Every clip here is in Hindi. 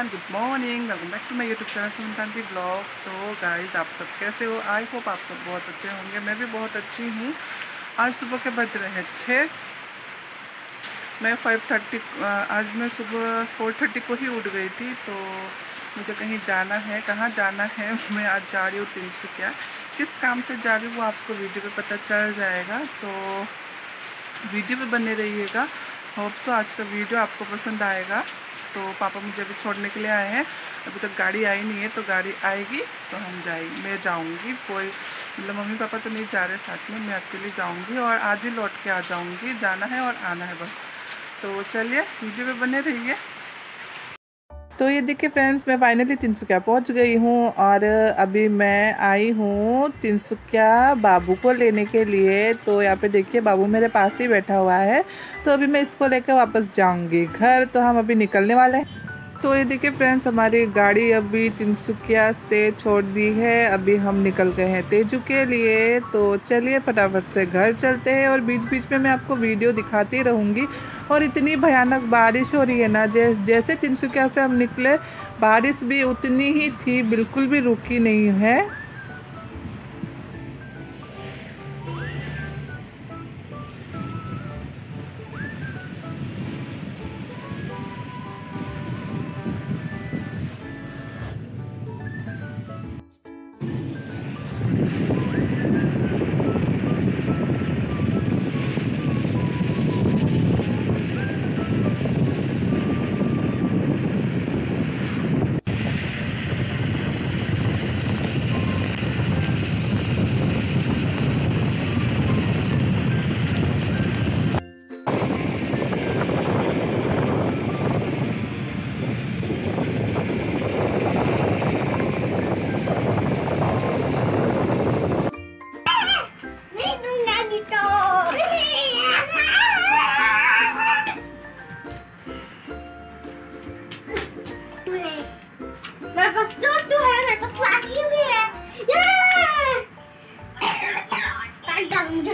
Everyone, good morning. Welcome back to my YouTube channel Suman Tanti vlog. तो गाइज, आप सब कैसे हो? आई होप आप सब बहुत अच्छे होंगे। मैं भी बहुत अच्छी हूँ। आज सुबह के बज रहे हैं 6। मैं 5:30, आज मैं सुबह 4:30 को ही उठ गई थी। तो मुझे कहीं जाना है। कहाँ जाना है? मैं आज जा रही हूँ तिनसुकिया। किस काम से जा रही हूँ वो आपको वीडियो पर पता चल जाएगा, तो वीडियो पर बने रहिएगा। होप सो आज का वीडियो आपको पसंद आएगा। तो पापा मुझे अभी छोड़ने के लिए आए हैं। अभी तक गाड़ी आई नहीं है, तो गाड़ी आएगी तो हम जाएंगे। मैं जाऊंगी, कोई मतलब मम्मी पापा तो नहीं जा रहे साथ में, मैं अकेले जाऊंगी और आज ही लौट के आ जाऊंगी। जाना है और आना है बस। तो चलिए वीडियो पे बने रहिए। तो ये देखिए फ्रेंड्स, मैं फाइनली तिनसुकिया पहुँच गई हूँ और अभी मैं आई हूँ तिनसुकिया बाबू को लेने के लिए। तो यहाँ पे देखिए बाबू मेरे पास ही बैठा हुआ है। तो अभी मैं इसको लेकर वापस जाऊँगी घर। तो हम अभी निकलने वाले हैं। तो ये देखिए फ्रेंड्स, हमारी गाड़ी अभी तिनसुकिया से छोड़ दी है। अभी हम निकल गए हैं तेजू के लिए। तो चलिए फटाफट से घर चलते हैं और बीच बीच में मैं आपको वीडियो दिखाती रहूँगी। और इतनी भयानक बारिश हो रही है ना, जैसे तिनसुकिया से हम निकले बारिश भी उतनी ही थी, बिल्कुल भी रुकी नहीं है।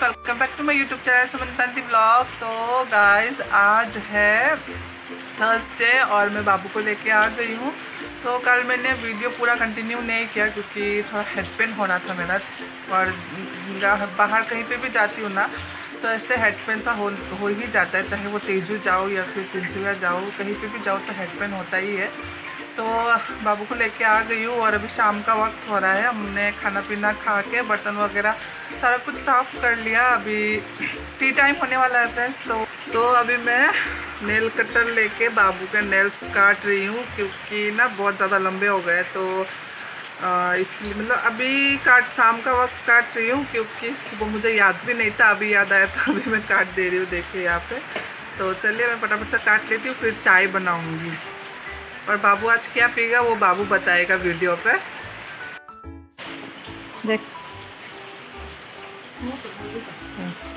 Welcome back to my YouTube channel Suman Tanti vlog. तो गाइज, आज है थर्सडे और मैं बाबू को लेके आ गई हूँ। तो कल मैंने वीडियो पूरा कंटिन्यू नहीं किया क्योंकि थोड़ा हेड पेन होना था मेरा। और बाहर कहीं पे भी जाती हूँ ना, तो ऐसे हेड पेन सा हो ही जाता है। चाहे वो तेजू जाओ या फिर तिनसुकिया जाओ, कहीं पर भी जाओ तो हेड पेन होता ही है। तो बाबू को लेके आ गई हूँ और अभी शाम का वक्त हो रहा है। हमने खाना पीना खा के बर्तन वगैरह सारा कुछ साफ़ कर लिया। अभी टी टाइम होने वाला है फ्रेंड्स। तो अभी मैं नेल कटर लेके बाबू के नेल्स काट रही हूँ क्योंकि ना बहुत ज़्यादा लंबे हो गए। तो इसलिए मतलब अभी शाम का वक्त काट रही हूँ क्योंकि सुबह मुझे याद भी नहीं था, अभी याद आया तो अभी मैं काट दे रही हूँ। देखिए यहाँ पे। तो चलिए मैं फटाफट से काट लेती हूँ, फिर चाय बनाऊँगी। और बाबू आज क्या पीएगा वो बाबू बताएगा वीडियो पे। देख,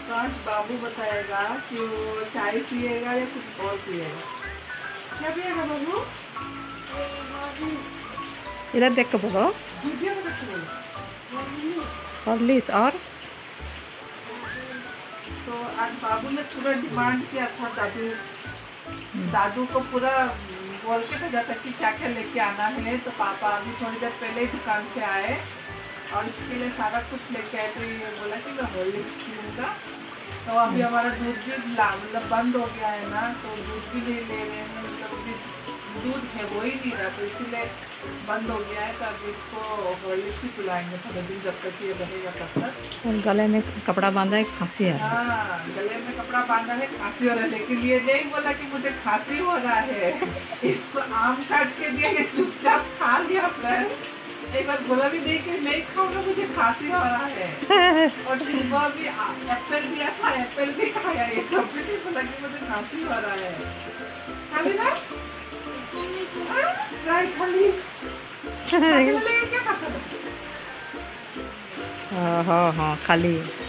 तो आज बाबू बताएगा कि वो चाय पिएगा या कुछ और पिएगा। क्या पिएगा बाबू? इधर देख के बोलो। हॉर्लिक्स। और तो आज बाबू ने पूरा डिमांड किया था दादू को, पूरा बोल के भेजा था कि क्या क्या लेके आना है। तो पापा अभी थोड़ी देर पहले ही दुकान से आए और इसके लिए सारा कुछ लेके आए। तो ये बोला कि मैं हॉर्लिक्स पीऊँगा। तो अभी हमारा दूध भी मतलब बंद हो गया है ना, तो दूध भी ले रहे हैं। मतलब दूध है वो ही नहीं रहा, तो इसीलिए बंद हो गया है। तो अब इसको हॉर्लिक्स ही पिलाएंगे सारा दिन, जब तक ये रहेगा तब तक। गले में कपड़ा बांधा है, खांसी आ रही है। हाँ, गले में कपड़ा बांधा है, खांसी हो रहा है, लेकिन ये नहीं बोला कि मुझे खांसी हो रहा है। इसको आम काट के दिया, ये चुपचाप खा लिया। एक बार बोला भी नहीं कि नहीं खाऊंगा, मुझे खांसी हो रहा है। और सुबह भी एप्पल भी अच्छा, एप्पल भी खाया, ये कंप्लीटली बोला कि मुझे खांसी हो रहा है। खाली ना राइट, खाली क्या खाता है? हाँ हाँ खाली।